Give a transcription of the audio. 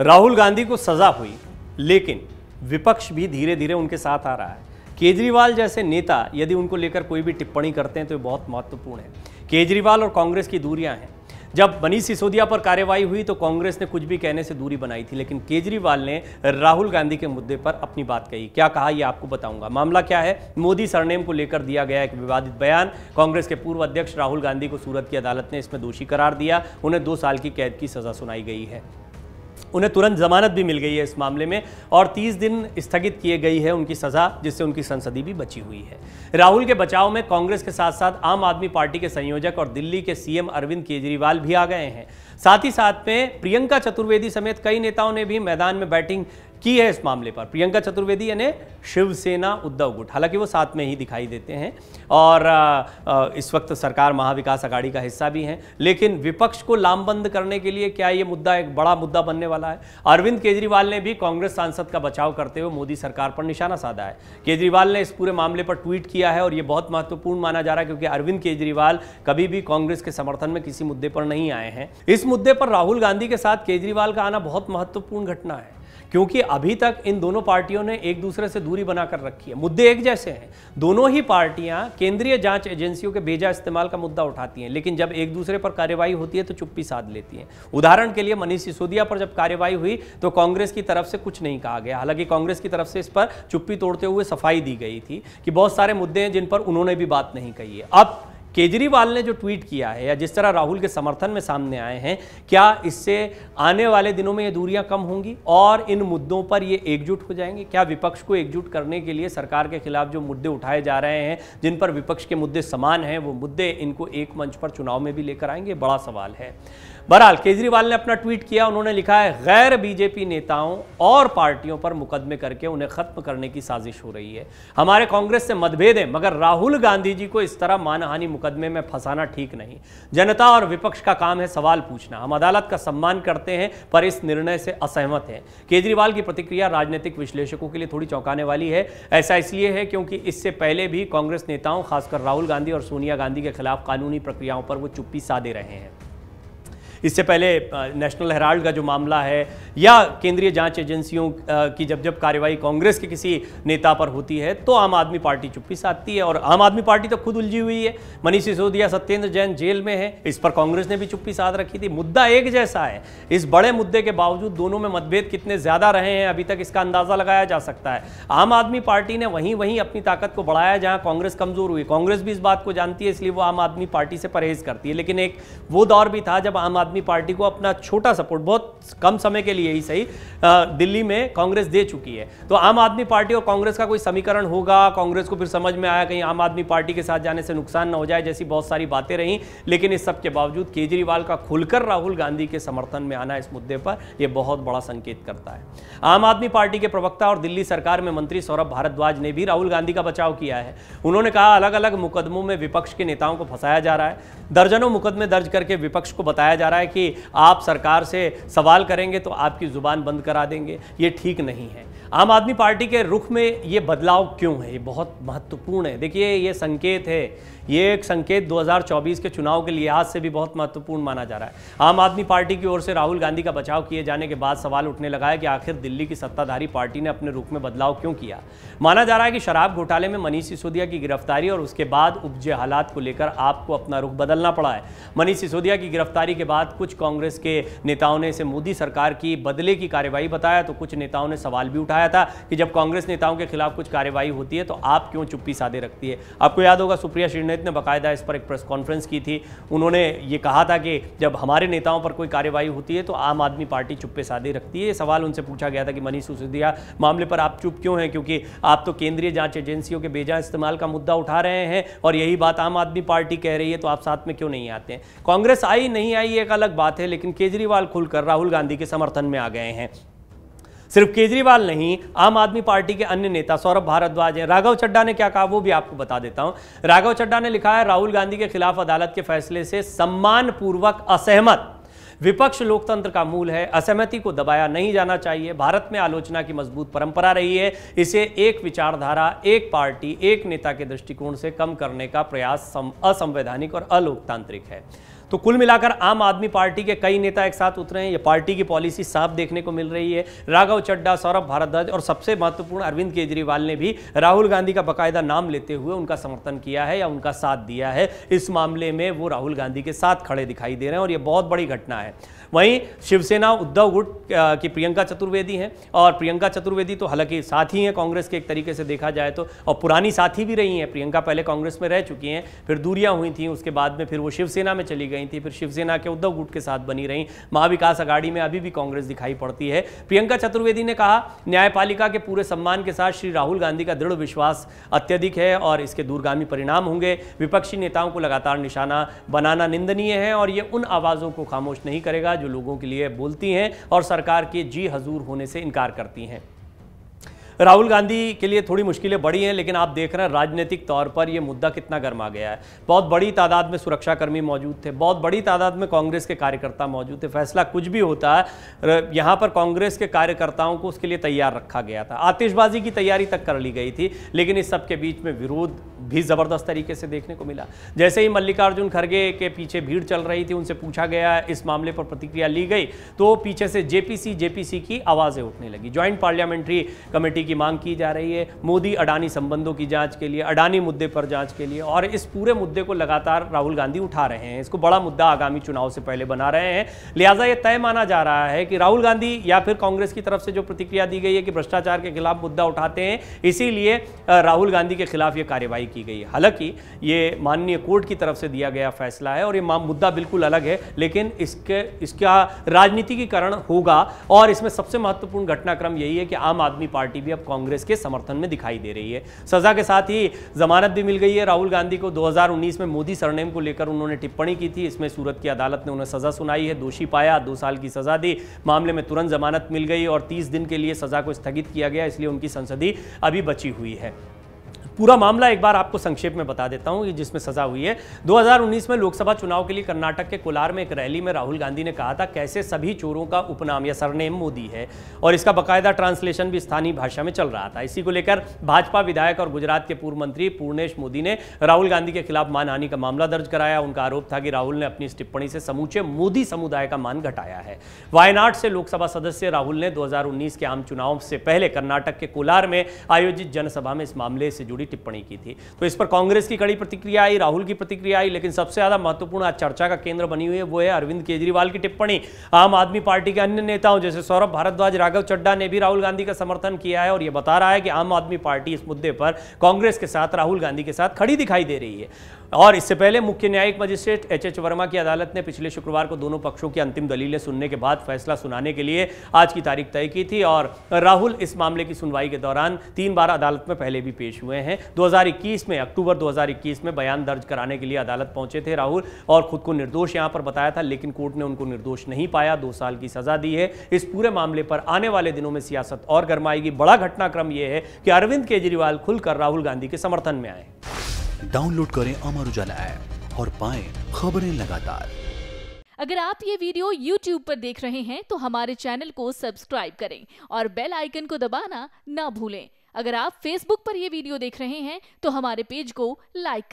राहुल गांधी को सजा हुई, लेकिन विपक्ष भी धीरे धीरे उनके साथ आ रहा है। केजरीवाल जैसे नेता यदि उनको लेकर कोई भी टिप्पणी करते हैं तो ये बहुत महत्वपूर्ण है। केजरीवाल और कांग्रेस की दूरियां हैं। जब मनीष सिसोदिया पर कार्रवाई हुई तो कांग्रेस ने कुछ भी कहने से दूरी बनाई थी, लेकिन केजरीवाल ने राहुल गांधी के मुद्दे पर अपनी बात कही। क्या कहा ये आपको बताऊंगा। मामला क्या है, मोदी सरनेम को लेकर दिया गया एक विवादित बयान। कांग्रेस के पूर्व अध्यक्ष राहुल गांधी को सूरत की अदालत ने इसमें दोषी करार दिया। उन्हें 2 साल की कैद की सजा सुनाई गई है। उन्हें तुरंत जमानत भी मिल गई है इस मामले में और 30 दिन स्थगित किए गई है उनकी सजा, जिससे उनकी संसदीय भी बची हुई है। राहुल के बचाव में कांग्रेस के साथ साथ आम आदमी पार्टी के संयोजक और दिल्ली के सीएम अरविंद केजरीवाल भी आ गए हैं। साथ ही साथ में प्रियंका चतुर्वेदी समेत कई नेताओं ने भी मैदान में बैटिंग की है इस मामले पर। प्रियंका चतुर्वेदी यानी शिवसेना उद्धव गुट, हालांकि वो साथ में ही दिखाई देते हैं और इस वक्त सरकार महाविकास अगाड़ी का हिस्सा भी हैं, लेकिन विपक्ष को लामबंद करने के लिए क्या ये मुद्दा एक बड़ा मुद्दा बनने वाला है। अरविंद केजरीवाल ने भी कांग्रेस सांसद का बचाव करते हुए मोदी सरकार पर निशाना साधा है। केजरीवाल ने इस पूरे मामले पर ट्वीट किया है और ये बहुत महत्वपूर्ण माना जा रहा है, क्योंकि अरविंद केजरीवाल कभी भी कांग्रेस के समर्थन में किसी मुद्दे पर नहीं आए हैं। इस मुद्दे पर राहुल गांधी के साथ केजरीवाल का आना बहुत महत्वपूर्ण घटना है, क्योंकि अभी तक इन दोनों पार्टियों ने एक दूसरे से दूरी बनाकर रखी है। मुद्दे एक जैसे हैं, दोनों ही पार्टियां केंद्रीय जांच एजेंसियों के बेजा इस्तेमाल का मुद्दा उठाती हैं, लेकिन जब एक दूसरे पर कार्यवाही होती है तो चुप्पी साध लेती हैं। उदाहरण के लिए मनीष सिसोदिया पर जब कार्यवाही हुई तो कांग्रेस की तरफ से कुछ नहीं कहा गया, हालांकि कांग्रेस की तरफ से इस पर चुप्पी तोड़ते हुए सफाई दी गई थी कि बहुत सारे मुद्दे हैं जिन पर उन्होंने भी बात नहीं कही है। अब केजरीवाल ने जो ट्वीट किया है या जिस तरह राहुल के समर्थन में सामने आए हैं, क्या इससे आने वाले दिनों में ये दूरियां कम होंगी और इन मुद्दों पर ये एकजुट हो जाएंगे? क्या विपक्ष को एकजुट करने के लिए सरकार के खिलाफ जो मुद्दे उठाए जा रहे हैं, जिन पर विपक्ष के मुद्दे समान हैं, वो मुद्दे इनको एक मंच पर चुनाव में भी लेकर आएंगे? बड़ा सवाल है। बहरहाल केजरीवाल ने अपना ट्वीट किया। उन्होंने लिखा है, गैर बीजेपी नेताओं और पार्टियों पर मुकदमे करके उन्हें खत्म करने की साजिश हो रही है। हमारे कांग्रेस से मतभेद है, मगर राहुल गांधी जी को इस तरह मानहानि मुकदमे में फंसाना ठीक नहीं। जनता और विपक्ष का काम है सवाल पूछना। हम अदालत का सम्मान करते हैं पर इस निर्णय से असहमत हैं। केजरीवाल की प्रतिक्रिया राजनीतिक विश्लेषकों के लिए थोड़ी चौंकाने वाली है। ऐसा इसलिए है क्योंकि इससे पहले भी कांग्रेस नेताओं, खासकर राहुल गांधी और सोनिया गांधी के खिलाफ कानूनी प्रक्रियाओं पर वो चुप्पी साधे रहे हैं। इससे पहले नेशनल हेराल्ड का जो मामला है या केंद्रीय जांच एजेंसियों की जब जब कार्रवाई कांग्रेस के किसी नेता पर होती है तो आम आदमी पार्टी चुप्पी साधती है और आम आदमी पार्टी तो खुद उलझी हुई है। मनीष सिसोदिया, सत्येंद्र जैन जेल में है, इस पर कांग्रेस ने भी चुप्पी साध रखी थी। मुद्दा एक जैसा है। इस बड़े मुद्दे के बावजूद दोनों में मतभेद कितने ज़्यादा रहे हैं अभी तक इसका अंदाज़ा लगाया जा सकता है। आम आदमी पार्टी ने वहीं वहीं अपनी ताकत को बढ़ाया जहाँ कांग्रेस कमज़ोर हुई। कांग्रेस भी इस बात को जानती है, इसलिए वो आम आदमी पार्टी से परहेज करती है। लेकिन एक वो दौर भी था जब आम आदमी पार्टी को अपना छोटा सपोर्ट, बहुत कम समय के लिए ही सही, दिल्ली में कांग्रेस दे चुकी है। तो आम आदमी पार्टी और कांग्रेस का कोई समीकरण होगा। कांग्रेस को फिर समझ में आया कहीं आम आदमी पार्टी के साथ जाने से नुकसान न हो जाए, जैसी बहुत सारी बातें रहीं। लेकिन इस सब के बावजूद केजरीवाल का खुलकर राहुल गांधी के समर्थन में आना इस मुद्दे पर यह बहुत बड़ा संकेत करता है। आम आदमी पार्टी के प्रवक्ता और दिल्ली सरकार में मंत्री सौरभ भारद्वाज ने भी राहुल गांधी का बचाव किया है। उन्होंने कहा, अलग अलग मुकदमों में विपक्ष के नेताओं को फंसाया जा रहा है। दर्जनों मुकदमे दर्ज करके विपक्ष को बताया जा रहा है कि आप सरकार से सवाल करेंगे तो आपकी जुबान बंद करा देंगे। ये ठीक नहीं है। आम आदमी पार्टी के रुख में ये बदलाव क्यों है, ये बहुत महत्वपूर्ण है। देखिए, ये संकेत है, ये एक संकेत 2024 के चुनाव के लिहाज से भी बहुत महत्वपूर्ण माना जा रहा है। आम आदमी पार्टी की ओर से राहुल गांधी का बचाव किए जाने के बाद सवाल उठने लगा है कि आखिर दिल्ली की सत्ताधारी पार्टी ने अपने रुख में बदलाव क्यों किया। माना जा रहा है कि शराब घोटाले में मनीष सिसोदिया की गिरफ्तारी और उसके बाद उपजे हालात को लेकर आपको अपना रुख बदलना पड़ा है। मनीष सिसोदिया की गिरफ्तारी के बाद कुछ कांग्रेस के नेताओं ने इसे मोदी सरकार की बदले की कार्रवाई बताया, तो कुछ नेताओं ने सवाल भी उठाया था कि जब कांग्रेस नेताओं के खिलाफ कुछ कार्रवाई होती है तो आप क्यों चुप्पी साधे रखती है। आपको याद होगा, सुप्रिया श्रीनेत ने बाकायदा इस पर एक प्रेस कॉन्फ्रेंस की थी। उन्होंने ये कहा था कि जब हमारे नेताओं पर कोई कार्रवाई होती है तो आम आदमी पार्टी चुप्पी साधे रखती है। ये सवाल उनसे पूछा गया था कि मनीष सिसोदिया मामले पर आप चुप क्यों हैं, क्योंकि आप तो केंद्रीय जांच एजेंसियों के बेजा इस्तेमाल का मुद्दा उठा रहे हैं और यही बात आम आदमी पार्टी कह रही है, तो आप साथ में क्यों नहीं आते हैं। कांग्रेस आई नहीं आई एक अलग बात है, लेकिन केजरीवाल खुलकर राहुल गांधी के समर्थन में आ गए हैं। सिर्फ केजरीवाल नहीं, आम आदमी पार्टी के अन्य नेता सौरभ भारद्वाज हैं। राघव चड्ढा ने क्या कहा वो भी आपको बता देता हूं। राघव चड्ढा ने लिखा है, राहुल गांधी के खिलाफ अदालत के फैसले से सम्मानपूर्वक असहमत। विपक्ष लोकतंत्र का मूल है, असहमति को दबाया नहीं जाना चाहिए। भारत में आलोचना की मजबूत परंपरा रही है, इसे एक विचारधारा, एक पार्टी, एक नेता के दृष्टिकोण से कम करने का प्रयास असंवैधानिक और अलोकतांत्रिक है। तो कुल मिलाकर आम आदमी पार्टी के कई नेता एक साथ उतरे हैं, ये पार्टी की पॉलिसी साफ देखने को मिल रही है। राघव चड्ढा, सौरभ भारद्वाज और सबसे महत्वपूर्ण अरविंद केजरीवाल ने भी राहुल गांधी का बाकायदा नाम लेते हुए उनका समर्थन किया है या उनका साथ दिया है। इस मामले में वो राहुल गांधी के साथ खड़े दिखाई दे रहे हैं और ये बहुत बड़ी घटना है। वहीं शिवसेना उद्धव गुट की प्रियंका चतुर्वेदी हैं और प्रियंका चतुर्वेदी तो हालांकि साथी हैं कांग्रेस के एक तरीके से देखा जाए तो, और पुरानी साथी भी रही हैं। प्रियंका पहले कांग्रेस में रह चुकी हैं, फिर दूरियां हुई थी, उसके बाद में फिर वो शिवसेना में चली गई थी, फिर शिवसेना के उद्धव गुट के साथ बनी रहीं। महाविकास अगाड़ी में अभी भी कांग्रेस दिखाई पड़ती है। प्रियंका चतुर्वेदी ने कहा, न्यायपालिका के पूरे सम्मान के साथ श्री राहुल गांधी का दृढ़ विश्वास अत्यधिक है और इसके दूरगामी परिणाम होंगे। विपक्षी नेताओं को लगातार निशाना बनाना निंदनीय है और ये उन आवाज़ों को खामोश नहीं करेगा जो लोगों के लिए बोलती हैं और सरकार के जी हजूर होने से इनकार करती हैं। राहुल गांधी के लिए थोड़ी मुश्किलें बढ़ी हैं, लेकिन आप देख रहे हैं राजनीतिक तौर पर यह मुद्दा कितना गर्मा गया है। बहुत बड़ी तादाद में सुरक्षाकर्मी मौजूद थे, बहुत बड़ी तादाद में कांग्रेस के कार्यकर्ता मौजूद थे। फैसला कुछ भी होता है, यहाँ पर कांग्रेस के कार्यकर्ताओं को उसके लिए तैयार रखा गया था, आतिशबाजी की तैयारी तक कर ली गई थी। लेकिन इस सब के बीच में विरोध भी ज़बरदस्त तरीके से देखने को मिला। जैसे ही मल्लिकार्जुन खड़गे के पीछे भीड़ चल रही थी, उनसे पूछा गया, इस मामले पर प्रतिक्रिया ली गई, तो पीछे से जेपीसी की आवाज़ें उठने लगी। ज्वाइंट पार्लियामेंट्री कमेटी की मांग की जा रही है, मोदी अडानी संबंधों की जांच के लिए, अडानी मुद्दे पर जांच के लिए, और इस पूरे मुद्दे को लगातार राहुल गांधी उठा रहे हैं, इसको बड़ा मुद्दा आगामी चुनाव से पहले बना रहे हैं। लिहाजा यह तय माना जा रहा है कि राहुल गांधी या फिर कांग्रेस की तरफ से जो प्रतिक्रिया दी गई है कि भ्रष्टाचार के खिलाफ मुद्दा उठाते हैं, इसीलिए राहुल गांधी के खिलाफ यह कार्रवाई की गई है। हालांकि ये माननीय कोर्ट की तरफ से दिया गया फैसला है और ये मुद्दा बिल्कुल अलग है, लेकिन इसका राजनीतिकीकरण होगा। और इसमें सबसे महत्वपूर्ण घटनाक्रम यही है कि आम आदमी पार्टी भी अब कांग्रेस के समर्थन में दिखाई दे रही है। सजा के साथ ही जमानत भी मिल गई है। राहुल गांधी को 2019 में मोदी सरनेम को लेकर उन्होंने टिप्पणी की थी, इसमें सूरत की अदालत ने उन्हें सजा सुनाई है, दोषी पाया, 2 साल की सजा दी। मामले में तुरंत जमानत मिल गई और 30 दिन के लिए सजा को स्थगित किया गया, इसलिए उनकी संसदीय अभी बची हुई है। पूरा मामला एक बार आपको संक्षेप में बता देता हूं जिसमें सजा हुई है। 2019 में लोकसभा चुनाव के लिए कर्नाटक के कोलार में एक रैली में राहुल गांधी ने कहा था, कैसे सभी चोरों का उपनाम या सरनेम मोदी है, और इसका बकायदा ट्रांसलेशन भी स्थानीय भाषा में चल रहा था। इसी को लेकर भाजपा विधायक और गुजरात के पूर्व मंत्री पूर्णेश मोदी ने राहुल गांधी के खिलाफ मानहानि का मामला दर्ज कराया। उनका आरोप था कि राहुल ने अपनी इस टिप्पणी से समूचे मोदी समुदाय का मान घटाया है। वायनाड से लोकसभा सदस्य राहुल ने 2019 के आम चुनाव से पहले कर्नाटक के कोलार में आयोजित जनसभा में इस मामले से जुड़ी टिप्पणी की थी। तो इस पर कांग्रेस की कड़ी प्रतिक्रिया आई, राहुल की प्रतिक्रिया आई, लेकिन सबसे ज्यादा महत्वपूर्ण आज चर्चा का केंद्र बनी हुई है वो है अरविंद केजरीवाल की टिप्पणी। आम आदमी पार्टी के अन्य नेताओं जैसे सौरभ भारद्वाज, राघव चड्ढा ने भी राहुल गांधी का समर्थन किया है और यह बता रहा है कि आम आदमी पार्टी इस मुद्दे पर कांग्रेस के साथ, राहुल गांधी के साथ खड़ी दिखाई दे रही है। और इससे पहले मुख्य न्यायिक मजिस्ट्रेट एचएच वर्मा की अदालत ने पिछले शुक्रवार को दोनों पक्षों की अंतिम दलीलें सुनने के बाद फैसला सुनाने के लिए आज की तारीख तय की थी। और राहुल इस मामले की सुनवाई के दौरान 3 बार अदालत में पहले भी पेश हुए हैं। 2021 में, अक्टूबर 2021 में बयान दर्ज कराने के लिए अदालत पहुंचे थे राहुल और खुद को निर्दोष यहाँ पर बताया था, लेकिन कोर्ट ने उनको निर्दोष नहीं पाया, 2 साल की सजा दी है। इस पूरे मामले पर आने वाले दिनों में सियासत और गरमाएगी। बड़ा घटनाक्रम यह है कि अरविंद केजरीवाल खुलकर राहुल गांधी के समर्थन में आए। डाउनलोड करें अमर उजाला ऐप और पाएं खबरें लगातार। अगर आप ये वीडियो YouTube पर देख रहे हैं तो हमारे चैनल को सब्सक्राइब करें और बेल आइकन को दबाना ना भूलें। अगर आप Facebook पर यह वीडियो देख रहे हैं तो हमारे पेज को लाइक